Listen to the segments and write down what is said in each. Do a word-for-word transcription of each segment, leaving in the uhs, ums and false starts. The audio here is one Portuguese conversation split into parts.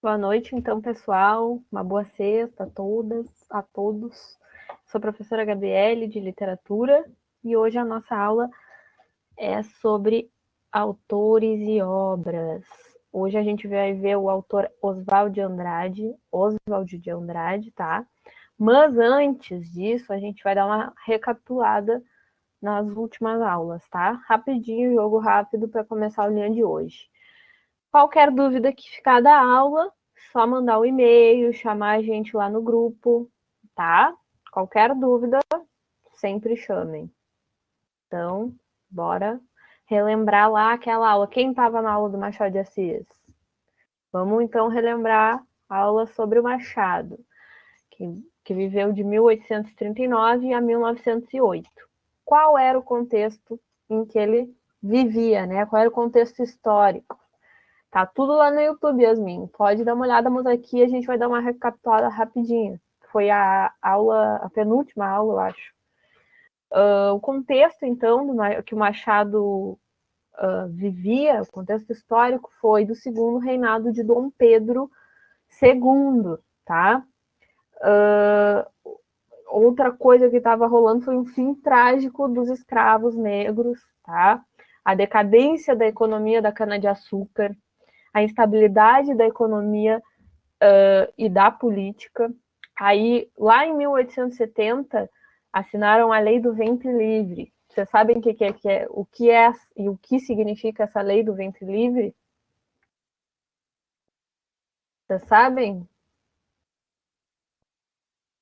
Boa noite, então, pessoal. Uma boa sexta a todas, a todos. Sou a professora Gabriele, de Literatura, e hoje a nossa aula é sobre autores e obras. Hoje a gente vai ver o autor Oswald de Andrade, Oswald de Andrade, tá? Mas antes disso, a gente vai dar uma recapitulada nas últimas aulas, tá? Rapidinho, jogo rápido, para começar a linha de hoje. Qualquer dúvida que ficar da aula, só mandar um e-mail, chamar a gente lá no grupo, tá? Qualquer dúvida, sempre chamem. Então, bora relembrar lá aquela aula. Quem estava na aula do Machado de Assis? Vamos, então, relembrar a aula sobre o Machado, que, que viveu de mil oitocentos e trinta e nove a mil novecentos e oito. Qual era o contexto em que ele vivia, né? Qual era o contexto histórico? Tá tudo lá no YouTube, Yasmin. Pode dar uma olhada, mas aqui a gente vai dar uma recapitulada rapidinha. Foi a aula, a penúltima aula, eu acho. Uh, o contexto, então, do, que o Machado uh, vivia, o contexto histórico, foi do segundo reinado de Dom Pedro segundo, tá? Uh, outra coisa que estava rolando foi um fim trágico dos escravos negros, tá? A decadência da economia da cana-de-açúcar, a instabilidade da economia uh, e da política. Aí, lá em mil oitocentos e setenta, assinaram a Lei do Ventre Livre. Vocês sabem que, que, que é, o que é e o que significa essa Lei do Ventre Livre? Vocês sabem?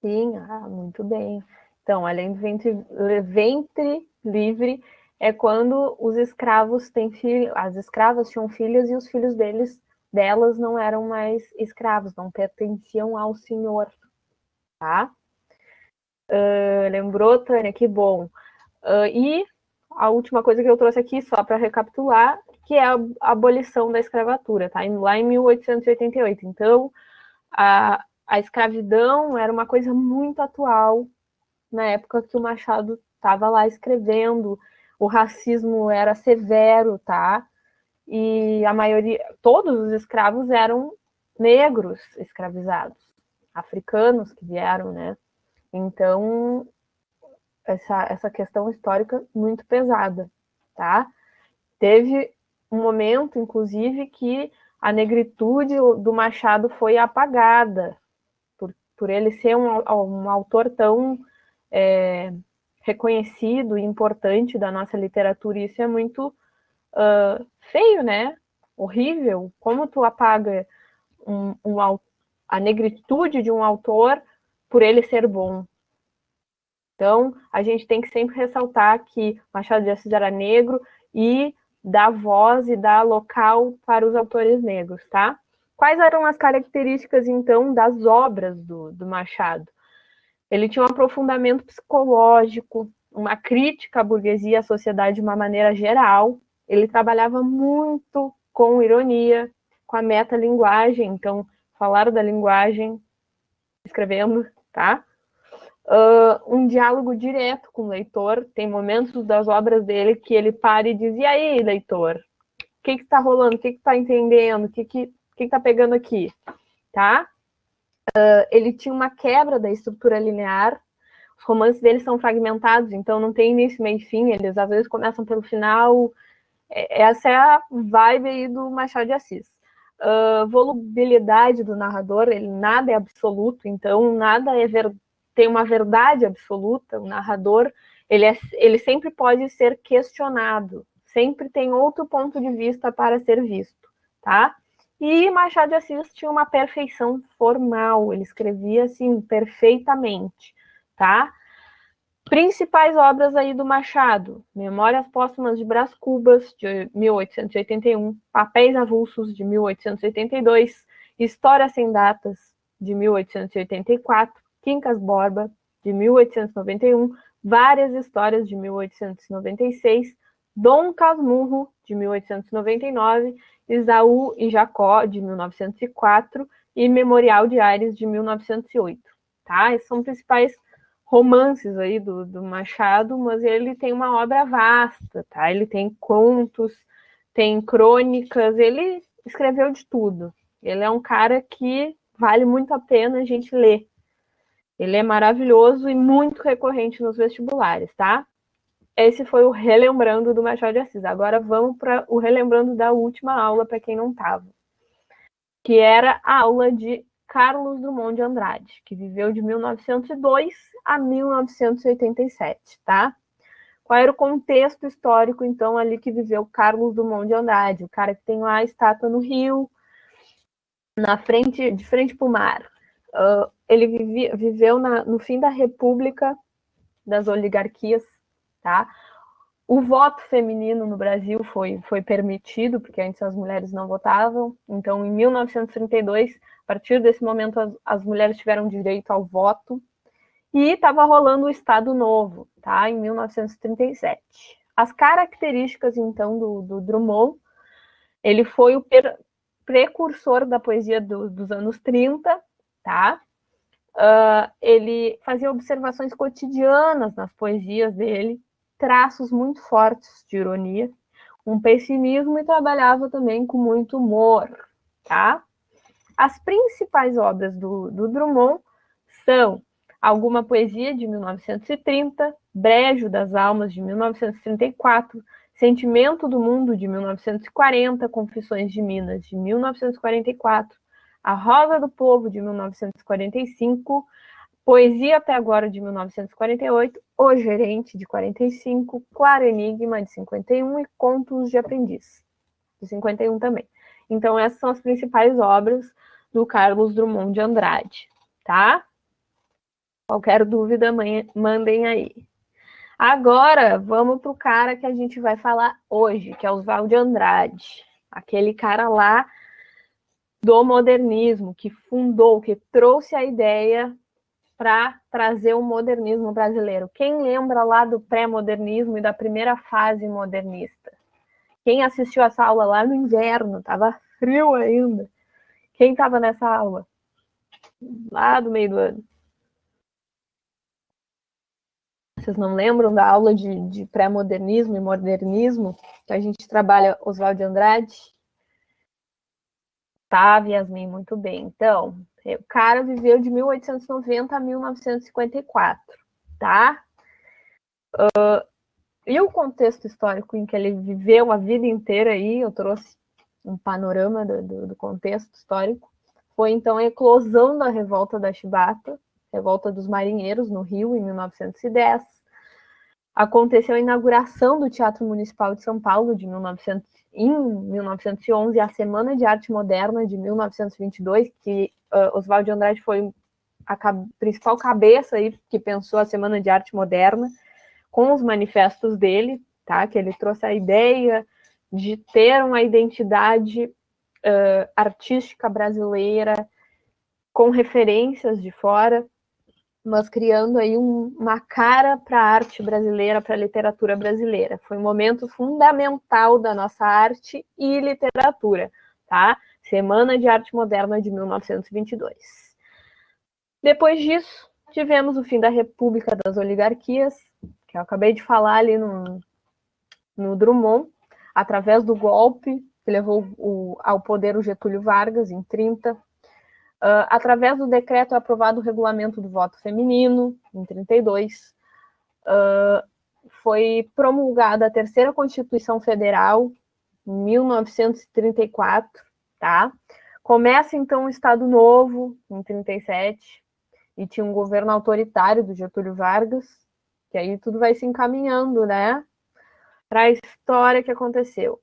Sim, ah, muito bem. Então, a Lei do Ventre, ventre Livre é quando os escravos têm filhos, as escravas tinham filhos e os filhos deles, delas não eram mais escravos, não pertenciam ao senhor, tá? Uh, lembrou, Tânia? Que bom. Uh, e a última coisa que eu trouxe aqui, só para recapitular, que é a abolição da escravatura, tá? Lá em mil oitocentos e oitenta e oito. Então, a, a escravidão era uma coisa muito atual na época que o Machado estava lá escrevendo. O racismo era severo, tá? E a maioria, todos os escravos eram negros escravizados, africanos que vieram, né? Então, essa, essa questão histórica muito pesada, tá? Teve um momento, inclusive, que a negritude do Machado foi apagada, por, por ele ser um, um autor tão... É, reconhecido e importante da nossa literatura, e isso é muito uh, feio, né? Horrível. Como tu apaga um, um, a negritude de um autor por ele ser bom? Então, a gente tem que sempre ressaltar que Machado de Assis era negro e dá voz e dá local para os autores negros, tá? Quais eram as características, então, das obras do, do Machado? Ele tinha um aprofundamento psicológico, uma crítica à burguesia, à sociedade de uma maneira geral. Ele trabalhava muito com ironia, com a metalinguagem. Então, falaram da linguagem escrevendo, tá? Uh, um diálogo direto com o leitor. Tem momentos das obras dele que ele para e diz, e aí, leitor? O que que tá rolando? O que que tá entendendo? O que que, que que tá pegando aqui? Tá? Uh, ele tinha uma quebra da estrutura linear, os romances dele são fragmentados, então não tem início, meio e fim, eles às vezes começam pelo final, essa é a vibe aí do Machado de Assis. Uh, volubilidade do narrador, ele nada é absoluto, então nada é ver... tem uma verdade absoluta, o narrador, ele, é... ele sempre pode ser questionado, sempre tem outro ponto de vista para ser visto, tá? E Machado de Assis tinha uma perfeição formal, ele escrevia assim perfeitamente, tá? Principais obras aí do Machado: Memórias Póstumas de Brás Cubas, de mil oitocentos e oitenta e um, Papéis Avulsos, de mil oitocentos e oitenta e dois, Histórias Sem Datas, de mil oitocentos e oitenta e quatro, Quincas Borba, de mil oitocentos e noventa e um, Várias Histórias, de mil oitocentos e noventa e seis, Dom Casmurro, de mil oitocentos e noventa e nove, Isaú e Jacó, de mil novecentos e quatro, e Memorial de Aires, de mil novecentos e oito. Tá? Esses são os principais romances aí do, do Machado, mas ele tem uma obra vasta, tá? Ele tem contos, tem crônicas, ele escreveu de tudo. Ele é um cara que vale muito a pena a gente ler. Ele é maravilhoso e muito recorrente nos vestibulares, tá? Esse foi o Relembrando do Machado de Assis. Agora vamos para o Relembrando da última aula, para quem não estava, que era a aula de Carlos Drummond de Andrade, que viveu de mil novecentos e dois a mil novecentos e oitenta e sete, tá? Qual era o contexto histórico, então, ali que viveu Carlos Drummond de Andrade, o cara que tem lá a estátua no Rio, na frente, de frente para o mar. Uh, ele vivi, viveu na, no fim da República das Oligarquias, tá? O voto feminino no Brasil foi, foi permitido, porque antes as mulheres não votavam. Então, em mil novecentos e trinta e dois, a partir desse momento, as, as mulheres tiveram direito ao voto. E estava rolando o Estado Novo, tá? Em mil novecentos e trinta e sete. As características, então, do, do Drummond, ele foi o per, precursor da poesia do, dos anos trinta, tá? Uh, ele fazia observações cotidianas nas poesias dele, traços muito fortes de ironia, um pessimismo, e trabalhava também com muito humor, tá? As principais obras do, do Drummond são Alguma Poesia, de mil novecentos e trinta, Brejo das Almas, de mil novecentos e trinta e quatro, Sentimento do Mundo, de mil novecentos e quarenta, Confissões de Minas, de mil novecentos e quarenta e quatro, A Rosa do Povo, de mil novecentos e quarenta e cinco, Poesia Até Agora, de mil novecentos e quarenta e oito, O Gerente, de quarenta e cinco, Claro Enigma, de cinquenta e um, e Contos de Aprendiz, de cinquenta e um também. Então, essas são as principais obras do Carlos Drummond de Andrade, tá? Qualquer dúvida, mandem aí. Agora, vamos para o cara que a gente vai falar hoje, que é Oswald de Andrade. Aquele cara lá do modernismo, que fundou, que trouxe a ideia para trazer o modernismo brasileiro. Quem lembra lá do pré-modernismo e da primeira fase modernista? Quem assistiu essa aula lá no inverno? Estava frio ainda. Quem estava nessa aula? Lá do meio do ano. Vocês não lembram da aula de, de pré-modernismo e modernismo que a gente trabalha Oswald de Andrade? Tá, Yasmin, muito bem. Então, o cara viveu de mil oitocentos e noventa a mil novecentos e cinquenta e quatro, tá? Uh, e o contexto histórico em que ele viveu a vida inteira aí, eu trouxe um panorama do, do, do contexto histórico, foi então a eclosão da Revolta da Chibata, Revolta dos Marinheiros, no Rio, em mil novecentos e dez. Aconteceu a inauguração do Teatro Municipal de São Paulo de mil novecentos, em mil novecentos e onze, a Semana de Arte Moderna de mil novecentos e vinte e dois, que uh, Oswald de Andrade foi a cab- principal cabeça aí que pensou a Semana de Arte Moderna, com os manifestos dele, tá? Que ele trouxe a ideia de ter uma identidade uh, artística brasileira, com referências de fora, mas criando aí um, uma cara para a arte brasileira, para a literatura brasileira. Foi um momento fundamental da nossa arte e literatura, tá? Semana de Arte Moderna de mil novecentos e vinte e dois. Depois disso, tivemos o fim da República das Oligarquias, que eu acabei de falar ali no, no Drummond, através do golpe que levou o, ao poder o Getúlio Vargas, em trinta. Uh, através do decreto aprovado o regulamento do voto feminino, em trinta e dois, uh, foi promulgada a terceira Constituição Federal, em mil novecentos e trinta e quatro, tá? Começa, então, o Estado Novo, em trinta e sete, e tinha um governo autoritário do Getúlio Vargas, que aí tudo vai se encaminhando, né? Para a história que aconteceu.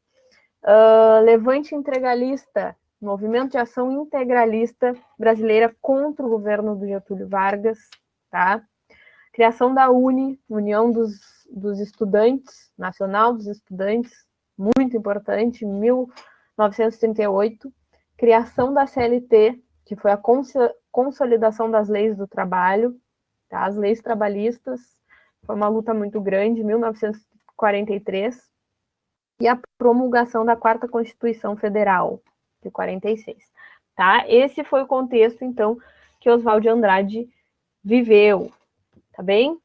Uh, levante integralista, Movimento de Ação Integralista Brasileira contra o governo do Getúlio Vargas, tá? Criação da UNE, União dos, dos Estudantes, Nacional dos Estudantes, muito importante, em mil novecentos e trinta e oito. Criação da C L T, que foi a cons consolidação das leis do trabalho, tá? As leis trabalhistas, foi uma luta muito grande, em mil novecentos e quarenta e três. E a promulgação da quarta Constituição Federal, de quarenta e seis, tá? Esse foi o contexto, então, que Oswald de Andrade viveu, tá bem?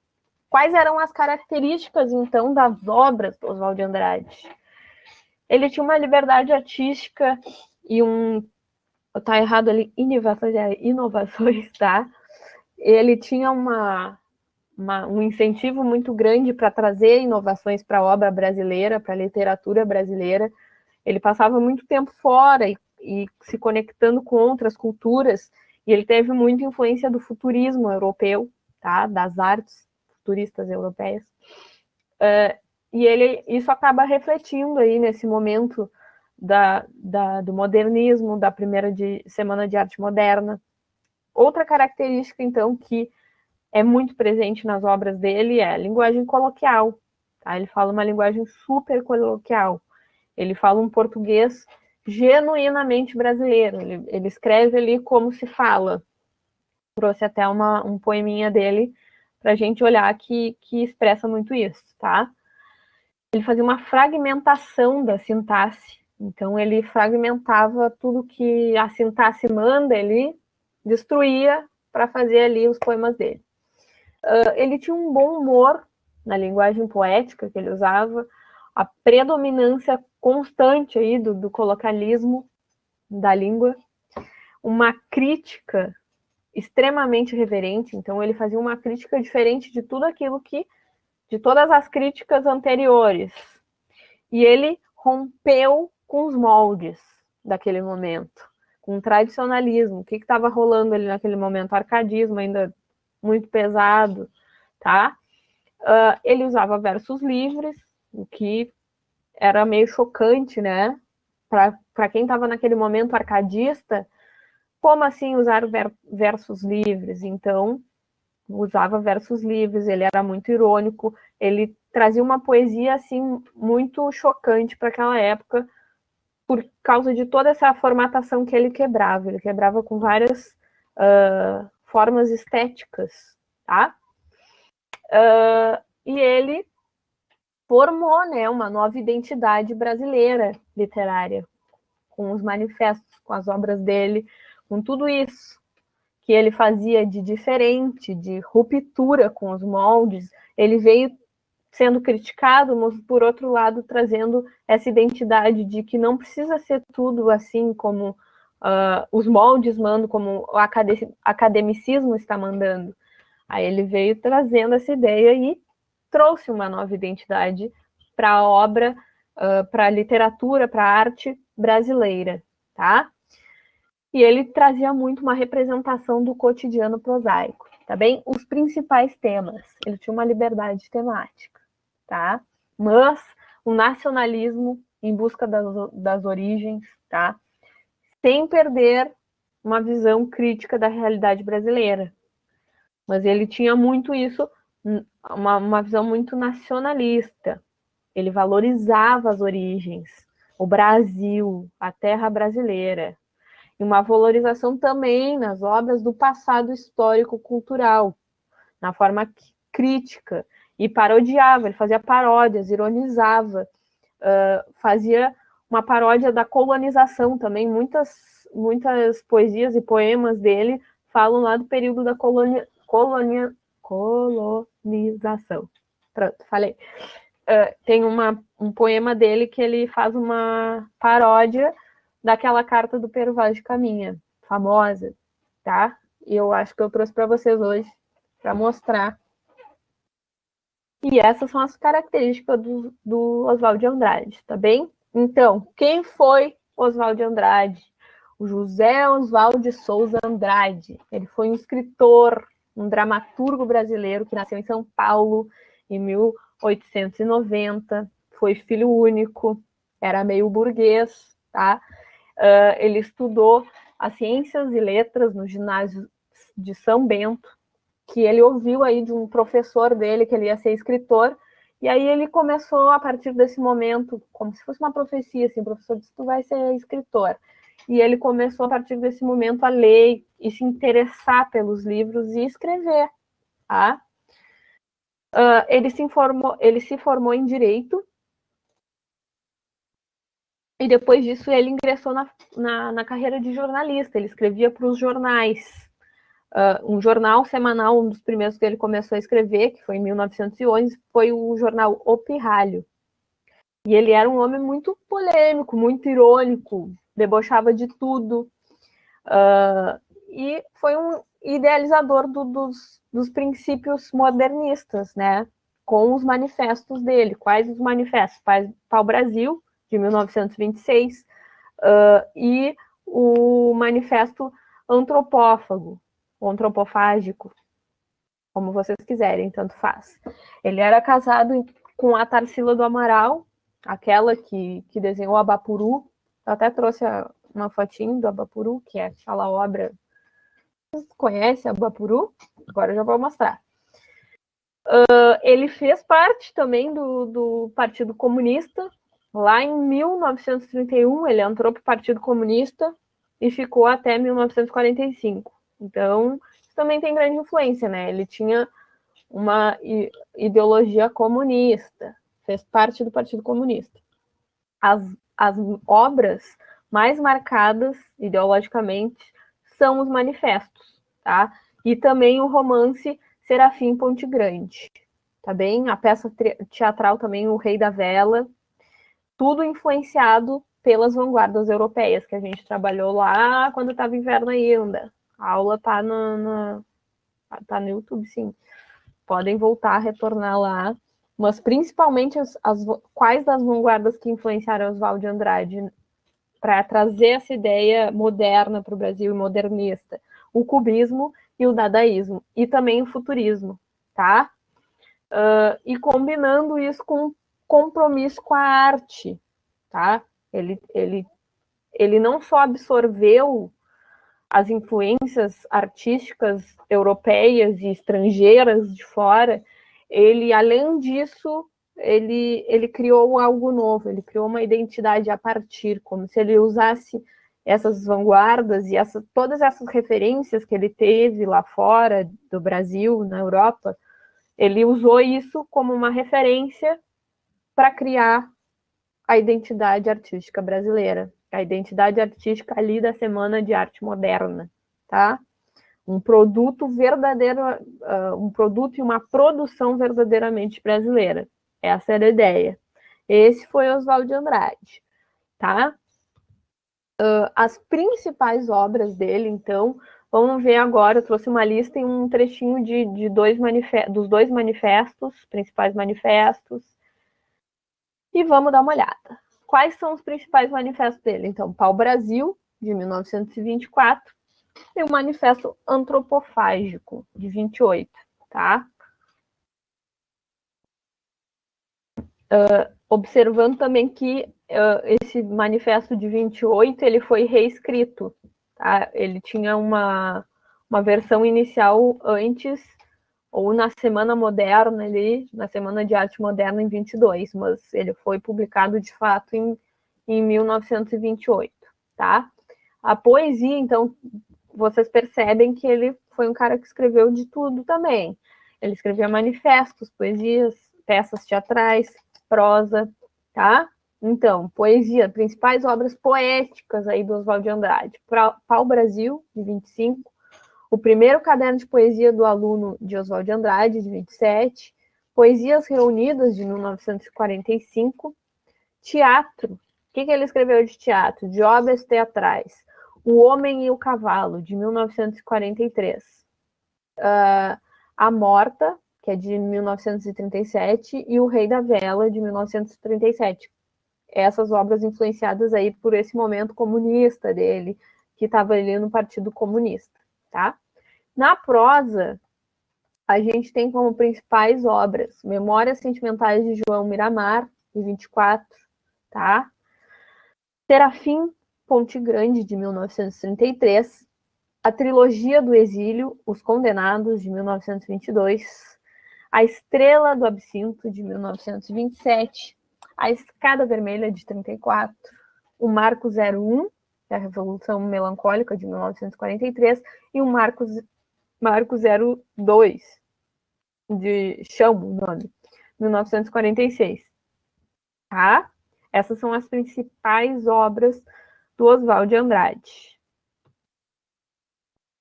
Quais eram as características, então, das obras do Oswald de Andrade? Ele tinha uma liberdade artística e um tá errado ali, inovações, inovações, tá? Ele tinha uma, uma, um incentivo muito grande para trazer inovações para a obra brasileira, para a literatura brasileira. Ele passava muito tempo fora e, e se conectando com outras culturas, e ele teve muita influência do futurismo europeu, tá? Das artes futuristas europeias. Uh, e ele, isso acaba refletindo aí nesse momento da, da, do modernismo, da primeira de, Semana de Arte Moderna. Outra característica, então, que é muito presente nas obras dele é a linguagem coloquial. Tá? Ele fala uma linguagem super coloquial. Ele fala um português genuinamente brasileiro. Ele, ele escreve ali como se fala. Trouxe até uma, um poeminha dele para a gente olhar que, que expressa muito isso, tá? Ele fazia uma fragmentação da sintaxe. Então, ele fragmentava tudo que a sintaxe manda, ele destruía para fazer ali os poemas dele. Uh, ele tinha um bom humor na linguagem poética que ele usava, a predominância constante aí do, do colocalismo da língua, uma crítica extremamente reverente. Então, ele fazia uma crítica diferente de tudo aquilo que, de todas as críticas anteriores. E ele rompeu com os moldes daquele momento, com o tradicionalismo. O que estava rolando ali naquele momento? Arcadismo ainda muito pesado, tá? Uh, ele usava versos livres, o que era meio chocante, né? Para quem estava naquele momento arcadista, como assim usar ver, versos livres? Então, usava versos livres, ele era muito irônico, ele trazia uma poesia, assim, muito chocante para aquela época, por causa de toda essa formatação que ele quebrava. Ele quebrava com várias uh, formas estéticas, tá? Uh, e ele formou, né, uma nova identidade brasileira literária, com os manifestos, com as obras dele, com tudo isso que ele fazia de diferente, de ruptura com os moldes. Ele veio sendo criticado, mas, por outro lado, trazendo essa identidade de que não precisa ser tudo assim como uh, os moldes mandam, como o academic, academicismo está mandando. Aí ele veio trazendo essa ideia e trouxe uma nova identidade para a obra, uh, para a literatura, para a arte brasileira, tá? E ele trazia muito uma representação do cotidiano prosaico, tá bem? Os principais temas, ele tinha uma liberdade temática, tá? Mas o nacionalismo em busca das, das origens, tá? Sem perder uma visão crítica da realidade brasileira. Mas ele tinha muito isso, uma, uma visão muito nacionalista. Ele valorizava as origens, o Brasil, a terra brasileira. E uma valorização também nas obras do passado histórico-cultural, na forma crítica, e parodiava, ele fazia paródias, ironizava, uh, fazia uma paródia da colonização também. Muitas, muitas poesias e poemas dele falam lá do período da colônia, colônia, colonização. Pronto, falei. Uh, tem uma, um poema dele que ele faz uma paródia daquela carta do Pero Vaz de Caminha, famosa, tá? E eu acho que eu trouxe para vocês hoje, para mostrar. E essas são as características do, do Oswald de Andrade, tá bem? Então, quem foi Oswald de Andrade? O José Oswald de Souza Andrade. Ele foi um escritor, um dramaturgo brasileiro que nasceu em São Paulo em mil oitocentos e noventa, foi filho único, era meio burguês, tá? Uh, ele estudou as ciências e letras no ginásio de São Bento, que ele ouviu aí de um professor dele que ele ia ser escritor, e aí ele começou, a partir desse momento, como se fosse uma profecia, assim, o professor disse, tu vai ser escritor. E ele começou, a partir desse momento, a ler e se interessar pelos livros e escrever, tá? Uh, ele se informou, ele se formou em Direito, e depois disso ele ingressou na, na, na carreira de jornalista. Ele escrevia para os jornais. Uh, um jornal semanal, um dos primeiros que ele começou a escrever, que foi em mil novecentos e onze, foi o jornal O Pirralho. E ele era um homem muito polêmico, muito irônico, debochava de tudo. Uh, e foi um idealizador do, dos, dos princípios modernistas, né? Com os manifestos dele. Quais os manifestos? Pau Brasil, de mil novecentos e vinte e seis, uh, e o Manifesto Antropófago, ou Antropofágico, como vocês quiserem, tanto faz. Ele era casado com a Tarsila do Amaral, aquela que, que desenhou Abapuru. Eu até trouxe a, uma fotinho do Abapuru, que é aquela obra... Vocês conhecem Abapuru? Agora eu já vou mostrar. Uh, ele fez parte também do, do Partido Comunista. Lá em mil novecentos e trinta e um, ele entrou para o Partido Comunista e ficou até mil novecentos e quarenta e cinco. Então, também tem grande influência, né? Ele tinha uma ideologia comunista, fez parte do Partido Comunista. As, as obras mais marcadas ideologicamente são os manifestos, tá? E também o romance Serafim Ponte Grande, tá bem? A peça teatral também, O Rei da Vela, tudo influenciado pelas vanguardas europeias, que a gente trabalhou lá quando estava inverno ainda. A aula tá no, no, tá no YouTube, sim. Podem voltar, retornar lá. Mas, principalmente, as, as, quais das vanguardas que influenciaram Oswald de Andrade para trazer essa ideia moderna para o Brasil, modernista? O cubismo e o dadaísmo. E também o futurismo, tá? Uh, e combinando isso com um compromisso com a arte, tá? Ele, ele, ele não só absorveu as influências artísticas europeias e estrangeiras de fora, ele, além disso, ele, ele criou algo novo, ele criou uma identidade a partir, como se ele usasse essas vanguardas e essa, todas essas referências que ele teve lá fora, do Brasil, na Europa, ele usou isso como uma referência para criar a identidade artística brasileira. A identidade artística ali da Semana de Arte Moderna, tá? Um produto verdadeiro, uh, um produto e uma produção verdadeiramente brasileira. Essa era a ideia. Esse foi Oswald de Andrade, tá? Uh, as principais obras dele, então, vamos ver agora, eu trouxe uma lista e um trechinho de, de dois manifestos, dos dois manifestos, principais manifestos, e vamos dar uma olhada. Quais são os principais manifestos dele? Então, Pau Brasil, de mil novecentos e vinte e quatro, e o Manifesto Antropofágico, de vinte e oito, tá? Uh, observando também que uh, esse manifesto de vinte e oito, ele foi reescrito, tá? Ele tinha uma, uma versão inicial antes, ou na Semana Moderna, ali, na Semana de Arte Moderna, em vinte e dois, mas ele foi publicado, de fato, em, em mil novecentos e vinte e oito, tá? A poesia, então, vocês percebem que ele foi um cara que escreveu de tudo também. Ele escrevia manifestos, poesias, peças teatrais, prosa, tá? Então, poesia, principais obras poéticas aí do Oswald de Andrade. Pau Brasil, de vinte e cinco, O Primeiro Caderno de Poesia do Aluno de Oswald de Andrade, de vinte e sete, Poesias Reunidas, de mil novecentos e quarenta e cinco, Teatro, o que, que ele escreveu de teatro? De obras teatrais, O Homem e o Cavalo, de mil novecentos e quarenta e três, uh, A Morta, que é de mil novecentos e trinta e sete, e O Rei da Vela, de mil novecentos e trinta e sete. Essas obras influenciadas aí por esse momento comunista dele, que estava ali no Partido Comunista. Tá? Na prosa, a gente tem como principais obras Memórias Sentimentais de João Miramar, de vinte e quatro, tá? Serafim Ponte Grande, de mil novecentos e trinta e três, a trilogia do exílio, Os Condenados, de mil novecentos e vinte e dois, A Estrela do Absinto, de mil novecentos e vinte e sete, A Escada Vermelha, de trinta e quatro, O Marco zero um, da Revolução Melancólica, de mil novecentos e quarenta e três, e o Marco, Marco zero dois, de Chamo, o nome, mil novecentos e quarenta e seis. Tá? Essas são as principais obras do Oswald de Andrade.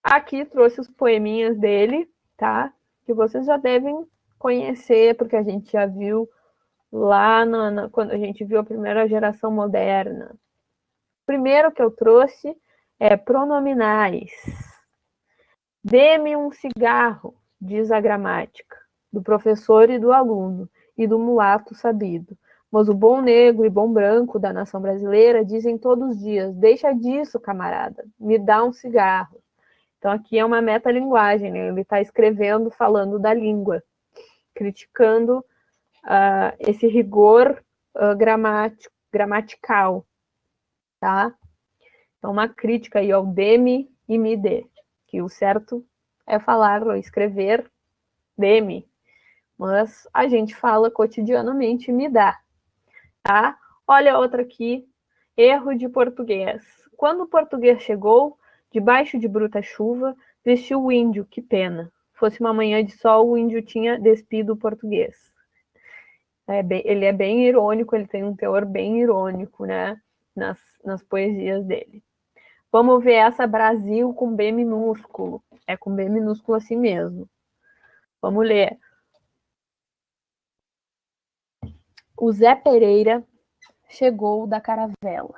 Aqui trouxe os poeminhas dele, tá? Que vocês já devem conhecer, porque a gente já viu lá na, na, quando a gente viu a primeira geração moderna. Primeiro que eu trouxe é, pronominais. Dê-me um cigarro, diz a gramática, do professor e do aluno, e do mulato sabido. Mas o bom negro e bom branco da nação brasileira dizem todos os dias, deixa disso, camarada, me dá um cigarro. Então aqui é uma metalinguagem, né? Ele está escrevendo, falando da língua, criticando uh, esse rigor uh, gramático, gramatical. Tá? Então uma crítica aí ao dê-me e me dê, que o certo é falar ou escrever dê-me, mas a gente fala cotidianamente me dá. Tá? Olha outra aqui, erro de português. Quando o português chegou, debaixo de bruta chuva, vestiu o índio, que pena. Fosse uma manhã de sol, o índio tinha despido o português. É bem, ele é bem irônico, ele tem um teor bem irônico, né? Nas, nas poesias dele. Vamos ver essa Brasil com B minúsculo. É com B minúsculo assim mesmo. Vamos ler. O Zé Pereira chegou da caravela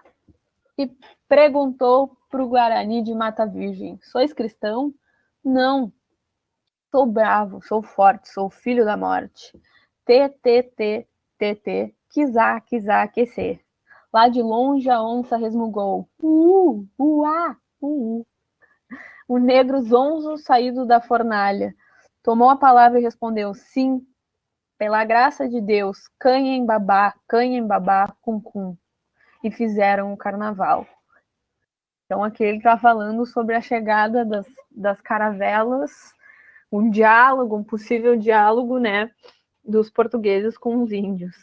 e perguntou para o Guarani de Mata Virgem, sois cristão? Não. Sou bravo, sou forte, sou filho da morte. Tê, tê, tê, tê, tê, quisá, quisá, aquecer. Lá de longe a onça resmungou. Uh, uá, uh, uh. O negro zonzo saído da fornalha tomou a palavra e respondeu, sim. Pela graça de Deus, canha em babá, canha em babá, cum cum. E fizeram o carnaval. Então aqui ele está falando sobre a chegada das, das caravelas, um diálogo, um possível diálogo, né, dos portugueses com os índios.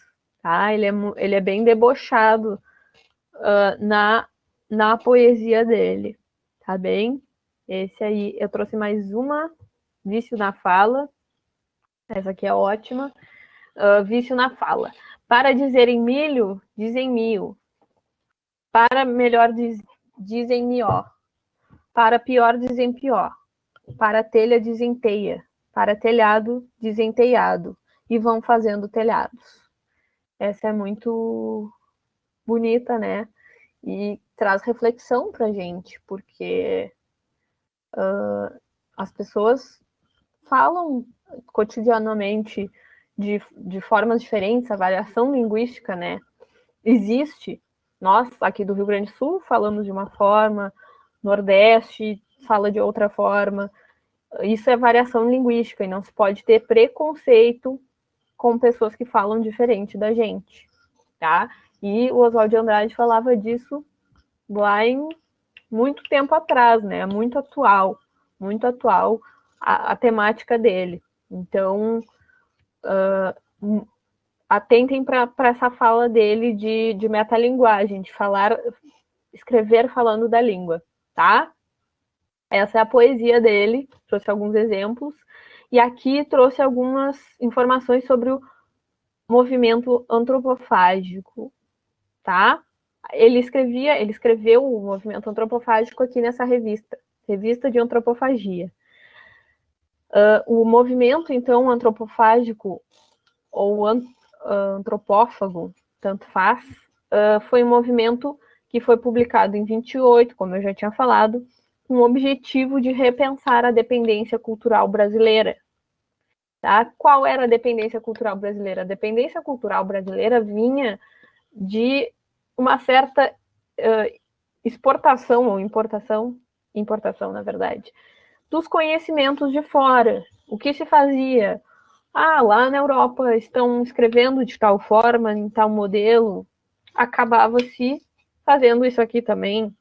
Tá? Ele, é, ele é bem debochado uh, na, na poesia dele. Tá bem? Esse aí, eu trouxe mais uma, Vício na Fala. Essa aqui é ótima. Uh, vício na fala. Para dizerem milho, dizem mil. Para melhor, diz, dizem mió. Para pior, dizem pior. Para telha, dizem teia. Para telhado, dizem teiado. E vão fazendo telhados. Essa é muito bonita, né? E traz reflexão pra gente, porque uh, as pessoas falam cotidianamente de, de formas diferentes, a variação linguística, né, existe. Nós, aqui do Rio Grande do Sul, falamos de uma forma, Nordeste fala de outra forma. Isso é variação linguística e não se pode ter preconceito com pessoas que falam diferente da gente, tá? E o Oswald de Andrade falava disso lá em muito tempo atrás, né, muito atual, muito atual a, a temática dele. Então, uh, atentem para essa fala dele de, de metalinguagem, de falar, escrever falando da língua, tá? Essa é a poesia dele, trouxe alguns exemplos, e aqui trouxe algumas informações sobre o movimento antropofágico, tá? Ele escrevia, ele escreveu o movimento antropofágico aqui nessa revista, Revista de Antropofagia. Uh, o movimento, então, antropofágico ou an uh, antropófago, tanto faz, uh, foi um movimento que foi publicado em vinte e oito, como eu já tinha falado, com o objetivo de repensar a dependência cultural brasileira. Tá? Qual era a dependência cultural brasileira? A dependência cultural brasileira vinha de uma certa uh, exportação ou importação, importação, na verdade, dos conhecimentos de fora. O que se fazia? Ah, lá na Europa estão escrevendo de tal forma, em tal modelo. Acabava-se fazendo isso aqui também,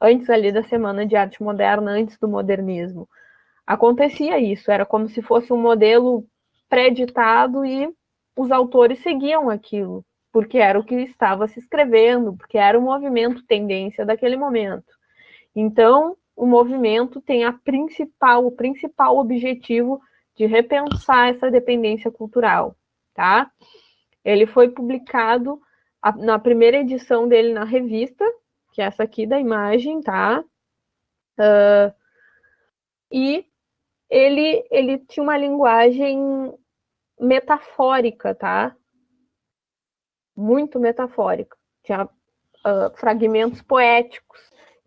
antes ali da Semana de Arte Moderna, antes do modernismo. Acontecia isso, era como se fosse um modelo pré-ditado e os autores seguiam aquilo, porque era o que estava se escrevendo, porque era o movimento tendência daquele momento. Então, o movimento tem a principal, o principal objetivo de repensar essa dependência cultural, tá? Ele foi publicado a, na primeira edição dele na revista, que é essa aqui da imagem, tá? Uh, e ele, ele tinha uma linguagem metafórica, tá? Muito metafórica. Tinha uh, fragmentos poéticos.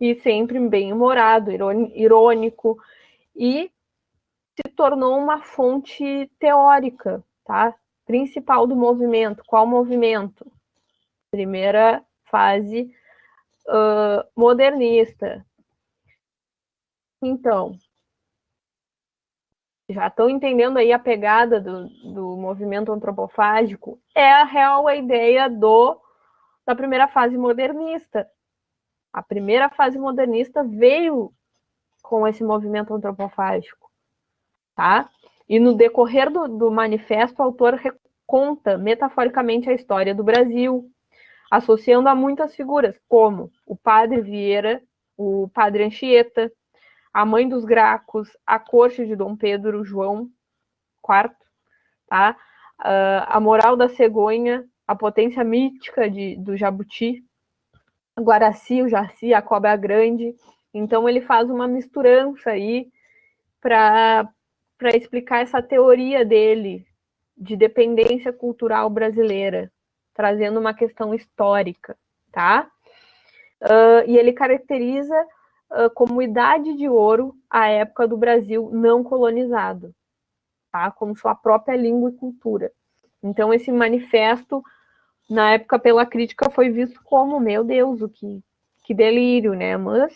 e sempre bem-humorado, irônico, e se tornou uma fonte teórica, tá? Principal do movimento. Qual movimento? Primeira fase uh, modernista. Então, já estão entendendo aí a pegada do, do movimento antropofágico? É a real a ideia do, da primeira fase modernista. A primeira fase modernista veio com esse movimento antropofágico, tá? E no decorrer do, do manifesto, o autor conta metaforicamente a história do Brasil, associando a muitas figuras, como o padre Vieira, o padre Anchieta, a mãe dos Gracos, a corte de Dom Pedro, João quarto, tá? Uh, a moral da cegonha, a potência mítica de, do jabuti, Guaraci, o Jaci, a cobra grande. Então ele faz uma misturança aí para para explicar essa teoria dele de dependência cultural brasileira, trazendo uma questão histórica, tá? Uh, e ele caracteriza uh, como idade de ouro a época do Brasil não colonizado, tá? Como sua própria língua e cultura. Então esse manifesto, na época, pela crítica, foi visto como, meu Deus, o que, que delírio, né? Mas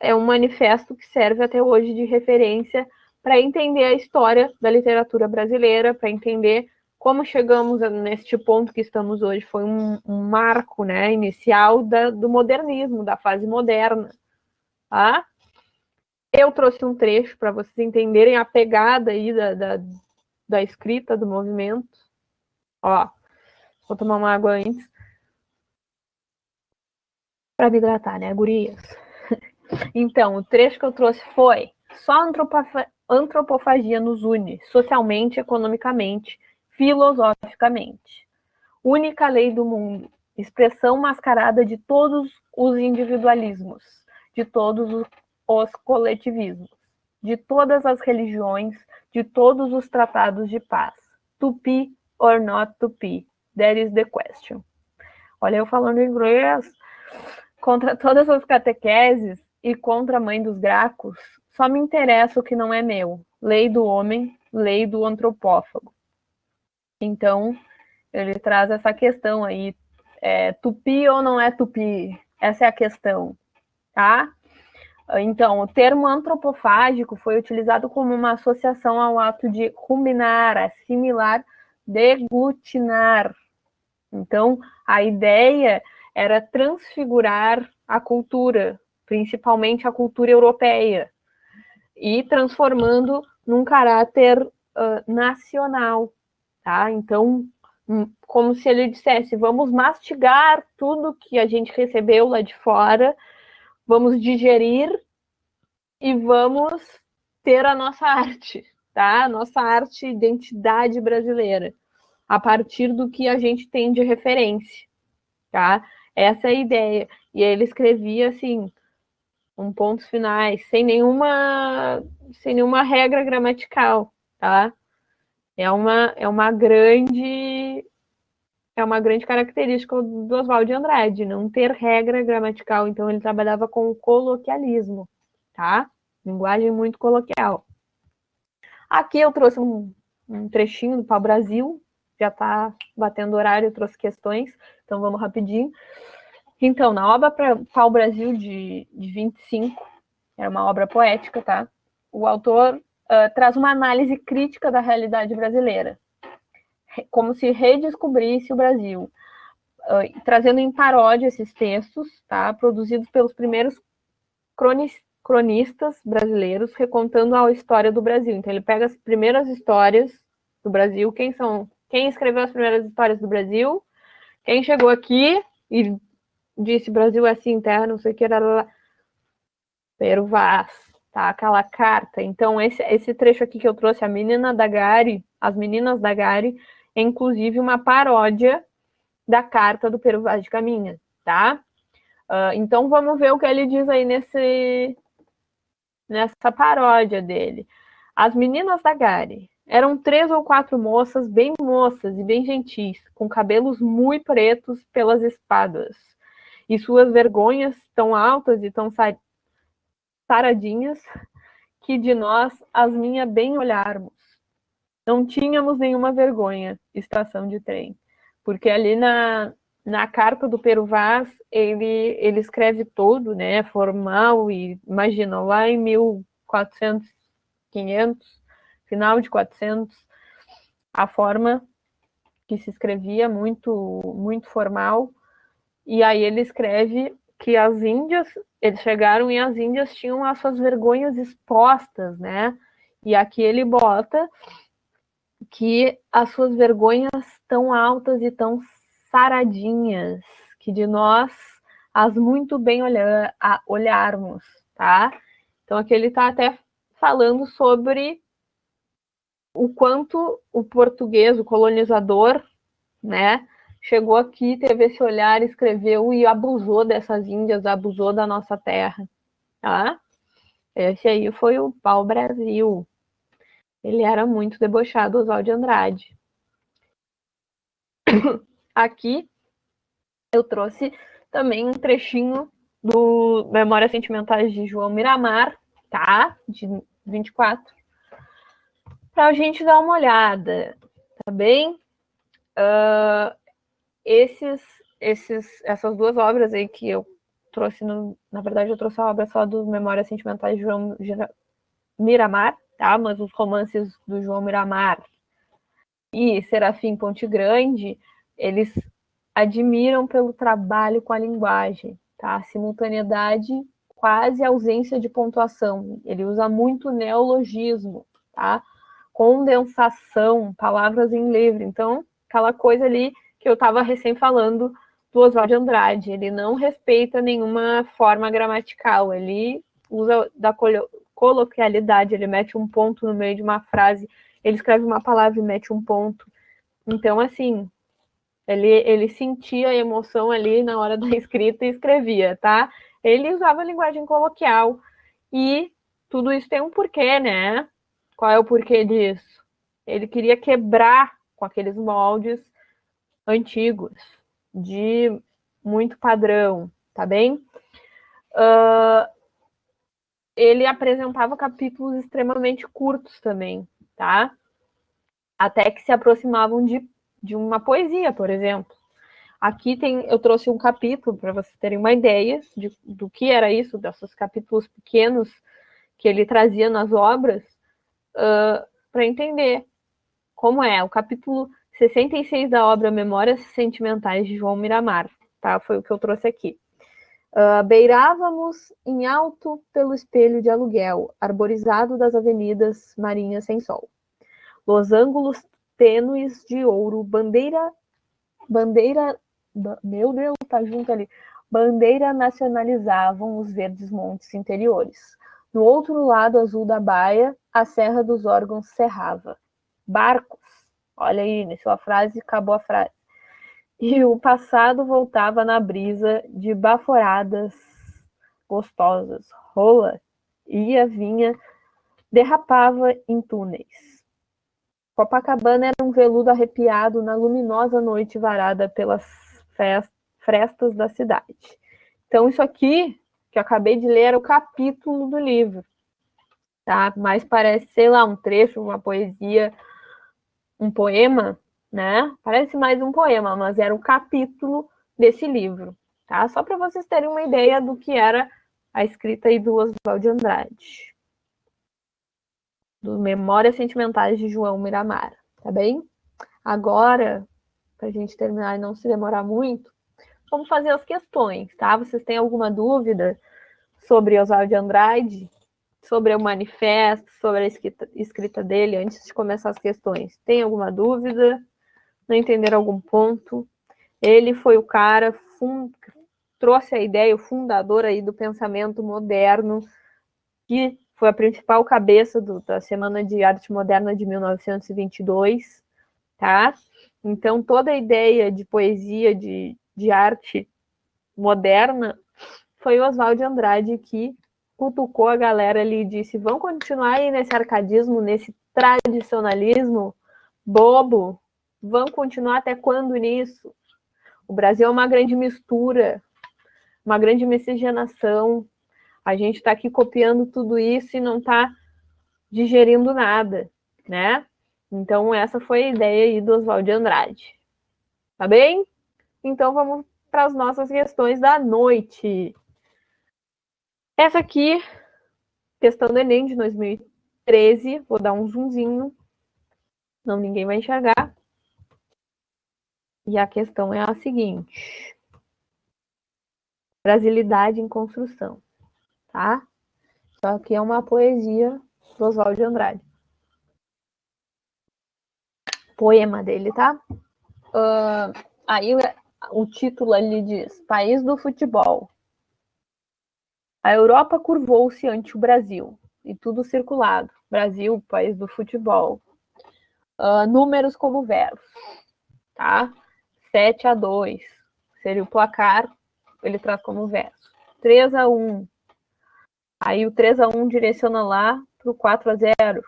é um manifesto que serve até hoje de referência para entender a história da literatura brasileira, para entender como chegamos neste ponto que estamos hoje. Foi um, um marco, né, inicial da, do modernismo, da fase moderna. Tá? Eu trouxe um trecho para vocês entenderem a pegada aí da, da, da escrita do movimento. Ó, vou tomar uma água antes para me hidratar, né, gurias? Então, o trecho que eu trouxe foi: só a antropofa... antropofagia nos une, socialmente, economicamente, filosoficamente. Única lei do mundo, expressão mascarada de todos os individualismos, de todos os coletivismos, de todas as religiões, de todos os tratados de paz. Tupi or not Tupi, that is the question. Olha eu falando em inglês. Contra todas as catequeses e contra a mãe dos Gracos, só me interessa o que não é meu. Lei do homem, lei do antropófago. Então, ele traz essa questão aí. É, tupi ou não é tupi? Essa é a questão, tá? Então, o termo antropofágico foi utilizado como uma associação ao ato de ruminar, assimilar, deglutinar. Então, a ideia era transfigurar a cultura, principalmente a cultura europeia, e transformando num caráter uh, nacional, tá? Então, como se ele dissesse, vamos mastigar tudo que a gente recebeu lá de fora, vamos digerir e vamos ter a nossa arte, tá? A nossa arte e identidade brasileira, a partir do que a gente tem de referência, tá? Essa é a ideia. E aí ele escrevia assim, um pontos finais, sem nenhuma, sem nenhuma regra gramatical, tá? É uma, é uma grande, é uma grande característica do Oswald de Andrade, não ter regra gramatical. Então ele trabalhava com o coloquialismo, tá? Linguagem muito coloquial. Aqui eu trouxe um, um trechinho do Pau Brasil, já tá batendo horário, eu trouxe questões, então vamos rapidinho. Então, na obra Pau Brasil de, de vinte e cinco, era uma obra poética, tá? O autor uh, traz uma análise crítica da realidade brasileira, como se redescobrisse o Brasil, uh, trazendo em paródia esses textos, tá? Produzidos pelos primeiros cronistas brasileiros, recontando a história do Brasil. Então, ele pega as primeiras histórias do Brasil, quem são, quem escreveu as primeiras histórias do Brasil, quem chegou aqui e disse, Brasil é assim, terra, não sei o que, era lá. Pero Vaz, tá? Aquela carta. Então, esse, esse trecho aqui que eu trouxe, a menina da Gari, as meninas da Gari, é inclusive uma paródia da carta do Pero Vaz de Caminha, tá? Uh, então, vamos ver o que ele diz aí nesse, nessa paródia dele. As meninas da Gari. Eram três ou quatro moças, bem moças e bem gentis, com cabelos muito pretos pelas espadas, e suas vergonhas tão altas e tão saradinhas, que de nós as minha bem olharmos. Não tínhamos nenhuma vergonha, estação de trem. Porque ali na, na carta do Pero Vaz, ele, ele escreve todo, né, formal, e imagina, lá em mil e quatrocentos, quinhentos, final de quatrocentos, a forma que se escrevia, muito, muito formal, e aí ele escreve que as Índias, eles chegaram e as Índias tinham as suas vergonhas expostas, né? E aqui ele bota que as suas vergonhas tão altas e tão saradinhas, que de nós as muito bem olhar, a olharmos, tá? Então aqui ele está até falando sobre o quanto o português, o colonizador, né, chegou aqui, teve esse olhar, escreveu e abusou dessas Índias, abusou da nossa terra, tá? Esse aí foi o Pau Brasil. Ele era muito debochado, Oswald de Andrade. Aqui eu trouxe também um trechinho do Memórias Sentimentais de João Miramar, tá? De vinte e quatro, para a gente dar uma olhada, tá bem? Uh, esses, esses, essas duas obras aí que eu trouxe, no, na verdade eu trouxe a obra só do Memórias Sentimentais de João Miramar, tá? Mas os romances do João Miramar e Serafim Ponte Grande, eles admiram pelo trabalho com a linguagem, tá? A simultaneidade, quase ausência de pontuação. Ele usa muito neologismo, tá? Condensação, palavras em livro. Então, aquela coisa ali que eu estava recém falando do Oswald de Andrade, ele não respeita nenhuma forma gramatical, ele usa da colo coloquialidade, ele mete um ponto no meio de uma frase, ele escreve uma palavra e mete um ponto. Então, assim, ele, ele sentia a emoção ali na hora da escrita e escrevia, tá? Ele usava a linguagem coloquial, e tudo isso tem um porquê, né? Qual é o porquê disso? Ele queria quebrar com aqueles moldes antigos, de muito padrão, tá bem? Uh, ele apresentava capítulos extremamente curtos também, tá? Até que se aproximavam de, de uma poesia, por exemplo. Aqui tem, eu trouxe um capítulo para vocês terem uma ideia de, do que era isso, desses capítulos pequenos que ele trazia nas obras, uh, para entender como é. O capítulo sessenta e seis da obra Memórias Sentimentais de João Miramar, tá? Foi o que eu trouxe aqui. Uh, beirávamos em alto pelo espelho de aluguel, arborizado das avenidas marinhas sem sol. Losângulos tênues de ouro, bandeira... bandeira... Meu Deus, tá junto ali. Bandeira nacionalizavam os verdes montes interiores. No outro lado azul da baía, a Serra dos Órgãos cerrava. Barcos. Olha aí, iniciou a frase, acabou a frase. E o passado voltava na brisa de baforadas gostosas. Rola, ia, vinha, derrapava em túneis. Copacabana era um veludo arrepiado na luminosa noite varada pelas frestas da cidade. Então, isso aqui que eu acabei de ler era o capítulo do livro, tá? Mas parece, sei lá, um trecho, uma poesia... um poema, né? Parece mais um poema, mas era um capítulo desse livro, tá? Só para vocês terem uma ideia do que era a escrita aí do Oswald de Andrade, do Memórias Sentimentais de João Miramar, tá bem? Agora, para a gente terminar e não se demorar muito, vamos fazer as questões, tá? Vocês têm alguma dúvida sobre Oswald de Andrade? Sobre o manifesto, sobre a escrita, escrita dele, antes de começar as questões. Tem alguma dúvida? Não entenderam algum ponto? Ele foi o cara fund... trouxe a ideia, o fundador aí do pensamento moderno, que foi a principal cabeça do, da Semana de Arte Moderna de mil novecentos e vinte e dois, tá? Então, toda a ideia de poesia, de, de arte moderna, foi o Oswald de Andrade que cutucou a galera ali e disse: vão continuar aí nesse arcadismo, nesse tradicionalismo bobo? Vão continuar até quando nisso? O Brasil é uma grande mistura. uma grande miscigenação, a gente está aqui copiando tudo isso e não está digerindo nada, né? Então, essa foi a ideia aí do Oswald de Andrade. Tá bem? Então, vamos para as nossas questões da noite. Essa aqui, questão do Enem de dois mil e treze, vou dar um zoomzinho, não ninguém vai enxergar. E a questão é a seguinte. Brasilidade em construção, tá? Só que é uma poesia do Oswald de Andrade. Poema dele, tá? Uh, aí o título ali diz, País do Futebol. A Europa curvou-se ante o Brasil, e tudo circulado. Brasil, país do futebol. Uh, números como verbos, tá? sete a dois, seria o placar, ele traz como verso. três a um, aí o três a um direciona lá para o quatro a zero.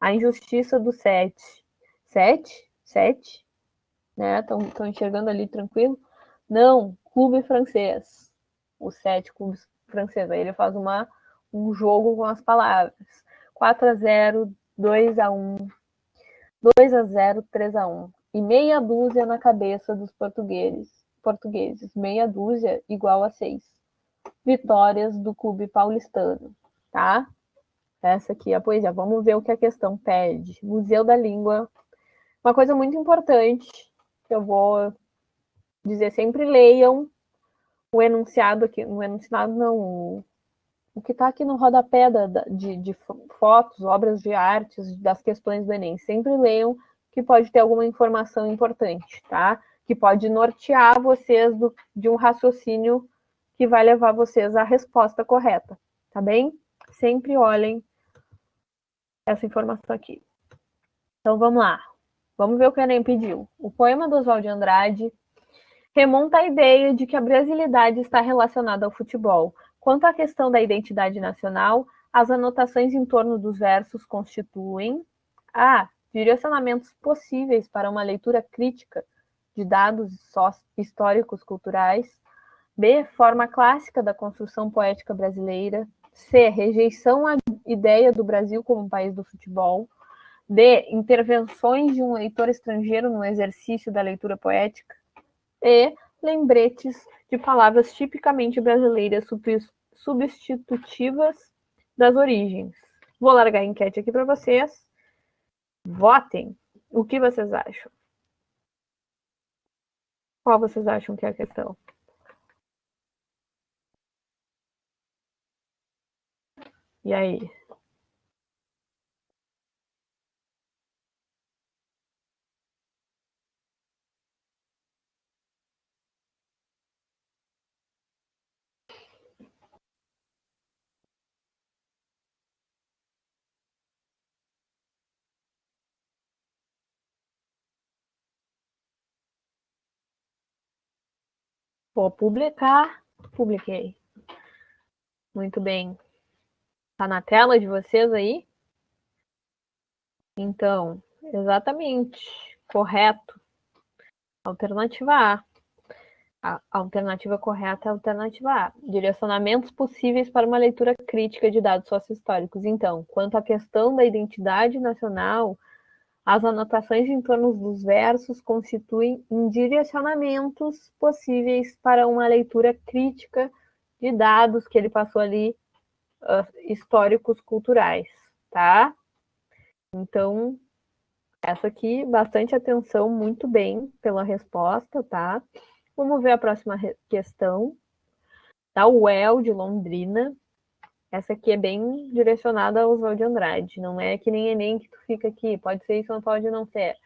A injustiça do sete. sete? sete? Né? Estão estão enxergando ali tranquilo? Não, clube francês. Os sete clubes franceses. Aí ele faz uma, um jogo com as palavras. quatro a zero, dois a um, dois a zero, três a um. E meia dúzia na cabeça dos portugueses. portugueses. Meia dúzia igual a seis. Vitórias do clube paulistano. Tá? Essa aqui é a poesia. Vamos ver o que a questão pede. Museu da Língua. Uma coisa muito importante, que eu vou dizer, sempre leiam o enunciado aqui, o enunciado não, o, o que está aqui no rodapé da, de, de fotos, obras de artes, das questões do Enem, sempre leiam, que pode ter alguma informação importante, tá? Que pode nortear vocês do, de um raciocínio que vai levar vocês à resposta correta, tá bem? Sempre olhem essa informação aqui. Então, vamos lá. Vamos ver o que o Enem pediu. O poema do Oswald de Andrade remonta à ideia de que a brasilidade está relacionada ao futebol. Quanto à questão da identidade nacional, as anotações em torno dos versos constituem A. Direcionamentos possíveis para uma leitura crítica de dados históricos culturais. B. Forma clássica da construção poética brasileira. C. Rejeição à ideia do Brasil como um país do futebol. D. Intervenções de um leitor estrangeiro no exercício da leitura poética. E. Lembretes de palavras tipicamente brasileiras substitutivas das origens. Vou largar a enquete aqui para vocês. Votem. O que vocês acham? Qual vocês acham que é a questão? E aí? Vou publicar. Publiquei. Muito bem. Tá na tela de vocês aí? Então, exatamente. Correto. Alternativa A. A alternativa correta é a alternativa A. Direcionamentos possíveis para uma leitura crítica de dados sociohistóricos. Então, quanto à questão da identidade nacional, as anotações em torno dos versos constituem direcionamentos possíveis para uma leitura crítica de dados que ele passou ali, uh, históricos culturais, tá? Então, essa aqui, bastante atenção, muito bem pela resposta, tá? Vamos ver a próxima questão, da U E L de Londrina. Essa aqui é bem direcionada ao Oswald de Andrade, não é que nem Enem que tu fica aqui, pode ser isso, não pode não ser.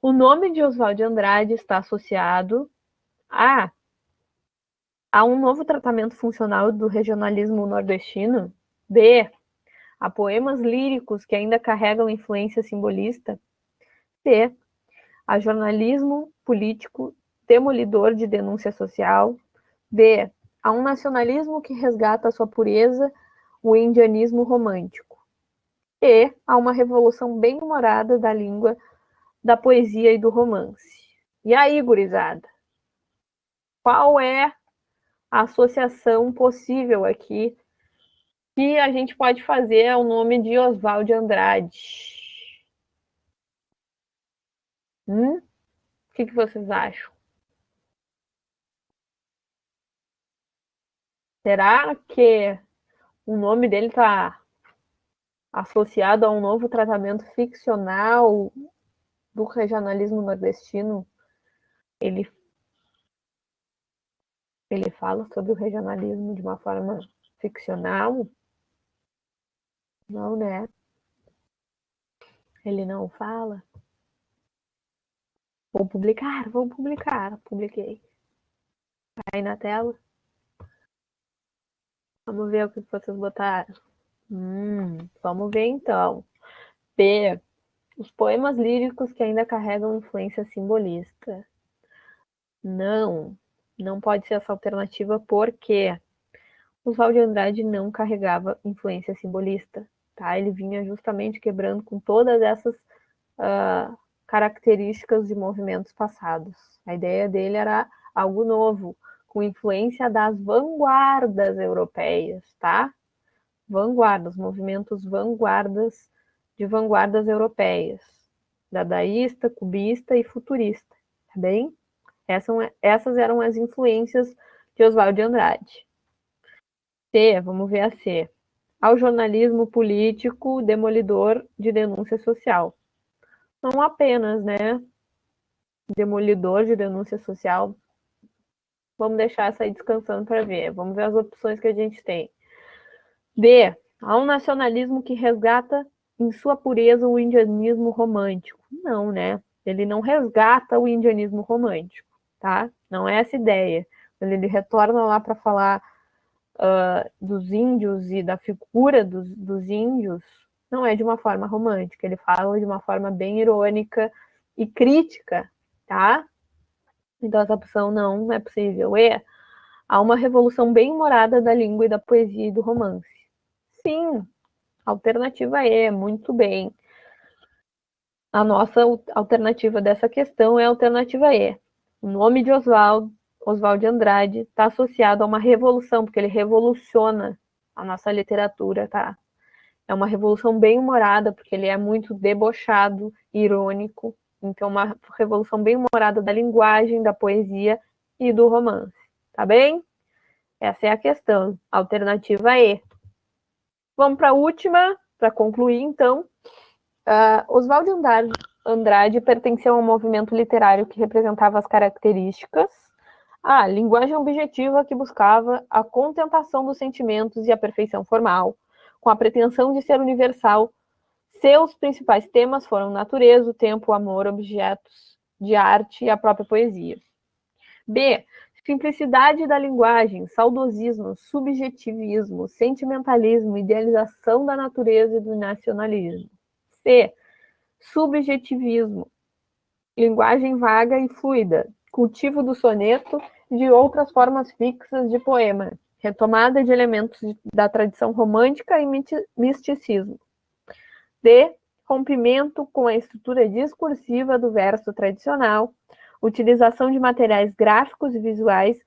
O nome de Oswald de Andrade está associado a, a um novo tratamento funcional do regionalismo nordestino, B, a poemas líricos que ainda carregam influência simbolista, C, a jornalismo político demolidor de denúncia social, D, a um nacionalismo que resgata a sua pureza, o indianismo romântico. E a uma revolução bem-humorada da língua, da poesia e do romance. E aí, gurizada? Qual é a associação possível aqui que a gente pode fazer é o nome de Oswald de Andrade. Hum? O que que vocês acham? Será que o nome dele está associado a um novo tratamento ficcional do regionalismo nordestino? Ele, ele fala sobre o regionalismo de uma forma ficcional? Não, né? Ele não fala. Vou publicar, vou publicar. Publiquei. Aí na tela. Vamos ver o que vocês botaram. Hum, vamos ver então. B. Os poemas líricos que ainda carregam influência simbolista. Não, não pode ser essa alternativa porque Oswald de Andrade não carregava influência simbolista. Tá? Ele vinha justamente quebrando com todas essas uh, características de movimentos passados. A ideia dele era algo novo, com influência das vanguardas europeias, tá? Vanguardas, movimentos vanguardas, de vanguardas europeias, dadaísta, cubista e futurista, tá bem? Essas, essas eram as influências de Oswald de Andrade. C, vamos ver a C. Ao jornalismo político demolidor de denúncia social. Não apenas, né? Demolidor de denúncia social. Vamos deixar essa aí descansando para ver. Vamos ver as opções que a gente tem. D. Há um nacionalismo que resgata em sua pureza o indianismo romântico. Não, né? Ele não resgata o indianismo romântico, tá? Não é essa ideia. Ele retorna lá para falar uh, dos índios e da figura dos, dos índios. Não é de uma forma romântica. Ele fala de uma forma bem irônica e crítica, tá? Então, essa opção não é possível. E, há uma revolução bem morada da língua e da poesia e do romance. Sim, alternativa E, muito bem. A nossa alternativa dessa questão é a alternativa E. O nome de Oswald, Oswald de Andrade, está associado a uma revolução, porque ele revoluciona a nossa literatura, tá? É uma revolução bem humorada, porque ele é muito debochado, irônico. Então, uma revolução bem humorada da linguagem, da poesia e do romance, tá bem? Essa é a questão, alternativa E. Vamos para a última, para concluir, então. Uh, Oswald de Andrade pertenceu a um movimento literário que representava as características, a linguagem objetiva que buscava a contentação dos sentimentos e a perfeição formal, com a pretensão de ser universal. Seus principais temas foram natureza, o tempo, o amor, objetos de arte e a própria poesia. B. Simplicidade da linguagem, saudosismo, subjetivismo, sentimentalismo, idealização da natureza e do nacionalismo. C. Subjetivismo, linguagem vaga e fluida, cultivo do soneto e de outras formas fixas de poema, retomada de elementos da tradição romântica e misticismo. D. Rompimento com a estrutura discursiva do verso tradicional, utilização de materiais gráficos e visuais,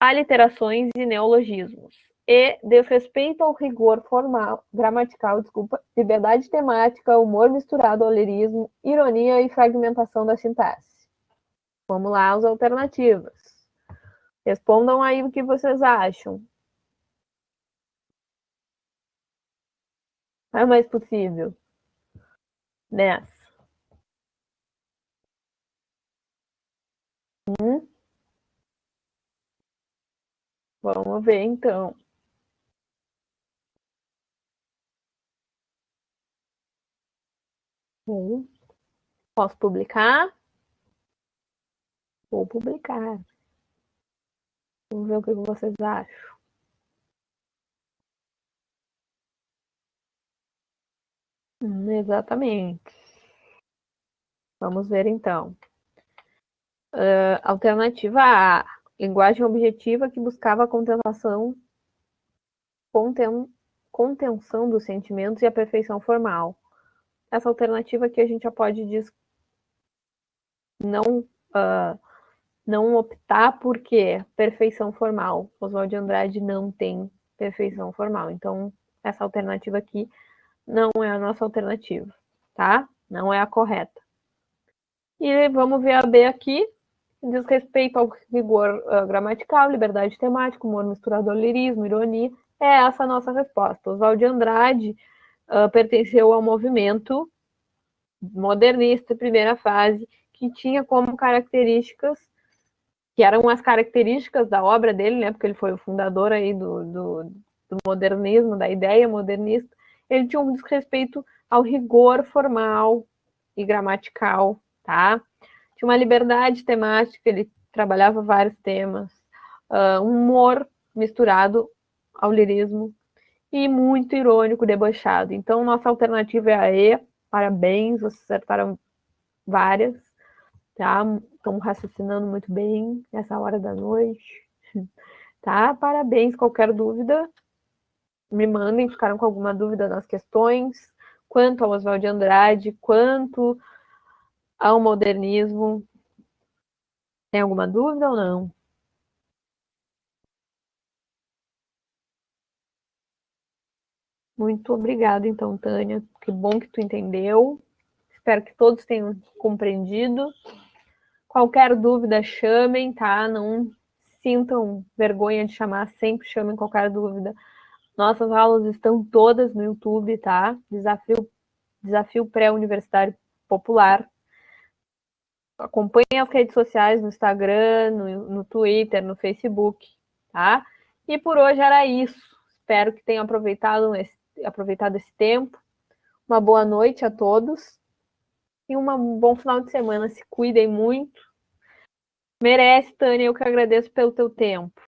aliterações e neologismos. E. Desrespeito ao rigor formal, gramatical, desculpa, liberdade temática, humor misturado ao lirismo, ironia e fragmentação da sintaxe. Vamos lá às alternativas. Respondam aí o que vocês acham. Não é mais possível. Nessa. Hum? Vamos ver, então. Hum. Posso publicar? Vou publicar. Vamos ver o que vocês acham. Exatamente. Vamos ver, então. Uh, alternativa A. Linguagem objetiva que buscava a contenção, conten, contenção dos sentimentos e a perfeição formal. Essa alternativa aqui a gente já pode diz, não, uh, não optar por quê? Perfeição formal. Oswald de Andrade não tem perfeição formal. Então, essa alternativa aqui não é a nossa alternativa, tá? Não é a correta. E vamos ver a B aqui. Diz respeito ao rigor uh, gramatical, liberdade temática, humor misturador, lirismo, ironia. É essa a nossa resposta. Oswald de Andrade uh, pertenceu ao movimento modernista, primeira fase, que tinha como características, que eram as características da obra dele, né? Porque ele foi o fundador aí do, do, do modernismo, da ideia modernista. Ele tinha um desrespeito ao rigor formal e gramatical, tá? Tinha uma liberdade temática, ele trabalhava vários temas, uh, humor misturado ao lirismo e muito irônico, debochado. Então, nossa alternativa é a E. Parabéns, vocês acertaram várias, tá? Estão raciocinando muito bem nessa hora da noite, tá? Parabéns, qualquer dúvida, me mandem, ficaram com alguma dúvida nas questões, quanto ao Oswald de Andrade, quanto ao modernismo. Tem alguma dúvida ou não? Muito obrigada, então, Tânia, que bom que tu entendeu, espero que todos tenham compreendido. Qualquer dúvida, chamem, tá? Não sintam vergonha de chamar, sempre chamem qualquer dúvida. Nossas aulas estão todas no YouTube, tá? Desafio, desafio pré-universitário popular. Acompanhem as redes sociais no Instagram, no, no Twitter, no Facebook, tá? E por hoje era isso. Espero que tenham aproveitado esse, aproveitado esse tempo. Uma boa noite a todos. E um bom final de semana, se cuidem muito. Merece, Tânia, eu que agradeço pelo teu tempo.